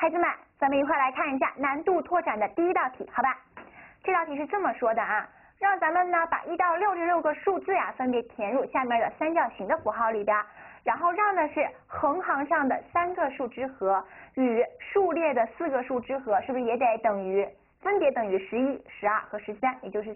孩子们，咱们一块来看一下难度拓展的第一道题，好吧？这道题是这么说的啊，让咱们呢把1到6这6个数字呀分别填入下面的三角形的符号里边，然后让的是横行上的3个数之和与数列的4个数之和，是不是也得等于分别等于11、12和13，也就是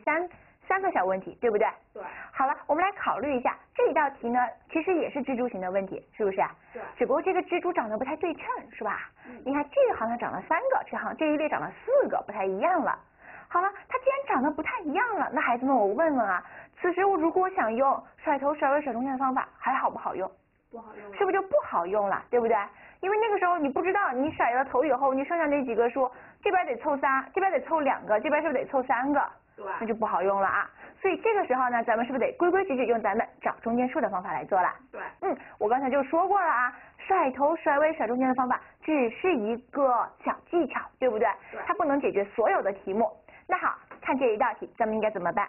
三个小问题，对不对？对。好了，我们来考虑一下这一道题呢，其实也是蜘蛛型的问题，是不是？对。只不过这个蜘蛛长得不太对称，是吧？嗯。你看这个好像长了3个，这一列长了4个，不太一样了。好了，它既然长得不太一样了，那孩子们我问问啊，此时我如果想用甩头、甩尾、甩中线的方法，还好不好用？不好用。是不是就不好用了？对不对？因为那个时候你不知道，你甩了头以后，你剩下那几个数，这边得凑3，这边得凑2个，这边是不是得凑3个？ 那就不好用了啊，所以这个时候呢，咱们是不是得规规矩矩用咱们找中间数的方法来做了？对，嗯，我刚才就说过了啊，甩头、甩尾、甩中间的方法只是一个小技巧，对不对？对，它不能解决所有的题目。那好，看这一道题，咱们应该怎么办？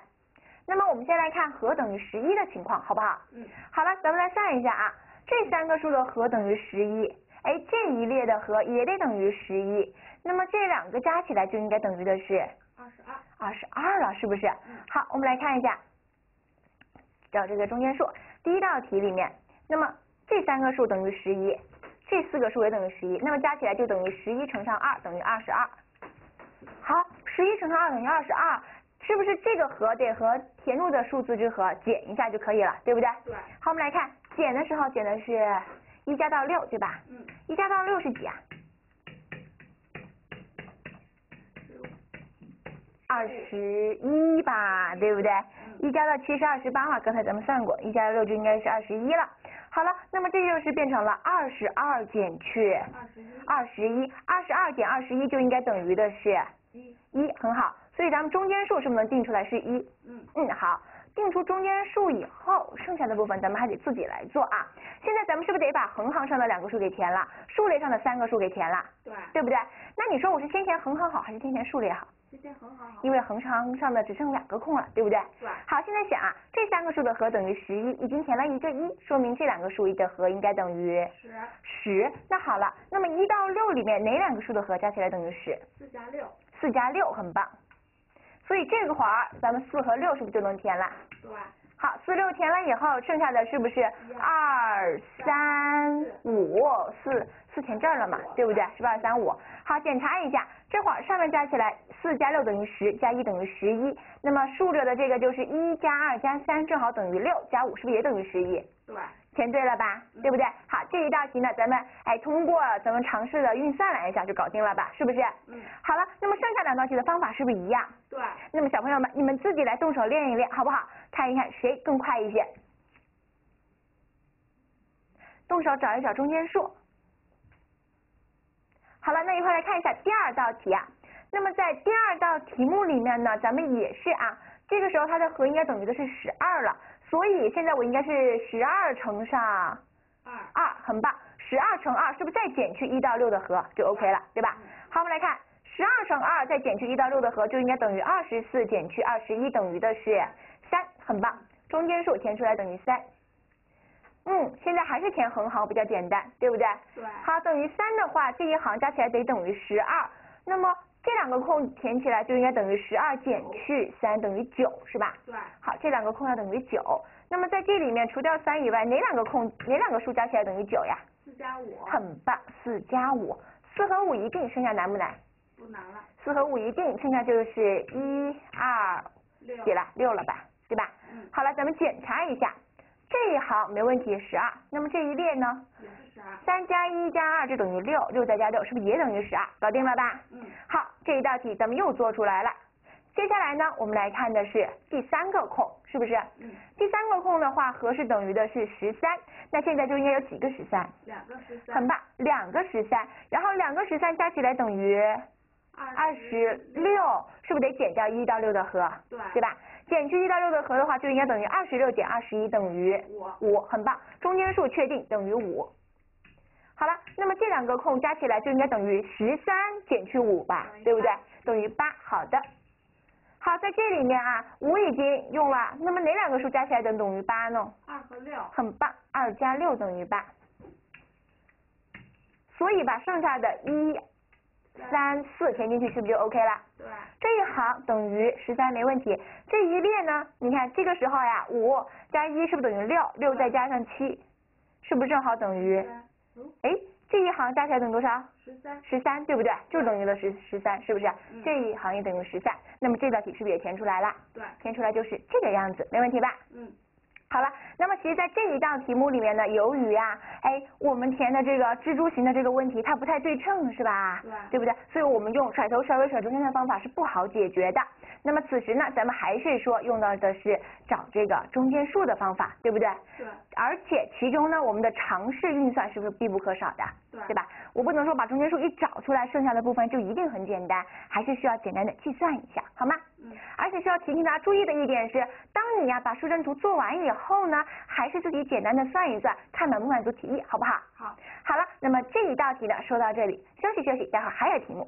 那么我们先来看和等于11的情况，好不好？嗯，好了，咱们来算一下啊，这3个数的和等于11。 哎，这一列的和也得等于11，那么这两个加起来就应该等于的是22了，是不是？嗯、好，我们来看一下，找这个中间数。第一道题里面，那么这3个数等于11，这4个数也等于11，那么加起来就等于11乘上2等于22。好，11乘上2等于22，是不是这个和得和填入的数字之和减一下就可以了，对不对？对。好，我们来看减的时候减的是。 1加到6，对吧？嗯。1加到6是几啊？21吧，对不对？1加到7是28嘛，刚才咱们算过，1加到6就应该是21了。好了，那么这就是变成了22减去21，22减21就应该等于的是1，很好。所以咱们中间数是不是能定出来是1？嗯。嗯，好。 定出中间数以后，剩下的部分咱们还得自己来做啊。现在咱们是不是得把横行上的2个数给填了，数列上的3个数给填了？对，对不对？那你说我是先填横行好，还是先填数列好？先横行好。因为横行上的只剩2个空了，对不对？对。好，现在想啊，这3个数的和等于11，已经填了一个1，说明这两个数的和应该等于10。那好了，那么1到6里面哪2个数的和加起来等于10？4加6。4加6，很棒。 所以这个会儿咱们4和6是不是就能填了？对。好，4、6填了以后，剩下的是不是2、3、5、4？4填这儿了嘛，对不对？是不是2、3、5？好，检查一下，这会儿上面加起来4加6等于10，加1等于11。那么竖着的这个就是1加2加3，正好等于6，加5是不是也等于11？对。填对了吧？对不对？好，这一道题呢，咱们通过咱们尝试的运算来一下就搞定了吧？是不是？嗯。好了，那么剩下2道题的方法是不是一样？对。那么小朋友们，你们自己来动手练一练，好不好？看一看谁更快一些。动手找一找中间数。好了，那一块来看一下第2道题啊。那么在第2道题目里面呢，咱们也是啊，这个时候它的和应该等于的是12了。 所以现在我应该是12乘上2，很棒。12乘2是不是再减去1到6的和就 OK 了，对吧？好，我们来看12乘2再减去1到6的和就应该等于24减去21等于的是3，很棒。中间数填出来等于3。嗯，现在还是填横行比较简单，对不对？对。好，等于3的话，这一行加起来得等于12。那么 这两个空填起来就应该等于12减去3等于9，是吧？对。好，这两个空要等于9。那么在这里面除掉3以外，哪两个数加起来等于9呀？4加5。很棒，4加5，4和5一定，剩下难不难？不难了。4和5一定，剩下就是1、2、6，对了，6了吧？对吧？嗯。好了，咱们检查一下，这一行没问题，12。那么这一列呢？ 3加1加2就等于6，6再加6是不是也等于12？搞定了吧？嗯。好，这一道题咱们又做出来了。接下来呢，我们来看的是第3个空，是不是？嗯。第3个空的话，和是等于的是13，那现在就应该有几个13？2个13。很棒，2个13，然后2个13加起来等于26，是不是得减掉1到6的和？对。对吧？ 减去1到6的和的话，就应该等于26减21等于5，很棒，中间数确定等于5。好了，那么这两个空加起来就应该等于13减去5吧，对不对？等于8。好的，好，在这里面啊，5已经用了，那么哪两个数加起来等于8呢？2和6。很棒，2加6等于8。所以把剩下的一、3、4填进去是不是就 OK 了？对。这一行等于13没问题。这一列呢，你看这个时候呀，5加1是不是等于6？6再加上7，是不是正好等于？哎，这一行加起来等于多少？13，对不对？就等于了13，是不是？这一行也等于13。那么这道题是不是也填出来了？对。填出来就是这个样子，没问题吧？嗯。 好了，那么其实，在这一道题目里面呢，由于啊，我们填的这个蜘蛛形的这个问题，它不太对称，是吧？对不对？所以我们用甩头、甩尾、甩中间的方法是不好解决的。那么此时呢，咱们还是说用到的是找这个中间数的方法，对不对？对。而且其中呢，我们的常识运算是不是必不可少的？对。对吧？我不能说把中间数一找出来，剩下的部分就一定很简单，还是需要简单的计算一下，好吗？嗯。而且需要提醒大家注意的一点是，当你呀把树状图做完以后， 后呢，还是自己简单的算一算，看满不满足题意，好不好？好。好了，那么这一道题呢，说到这里，休息休息，待会儿还有题目。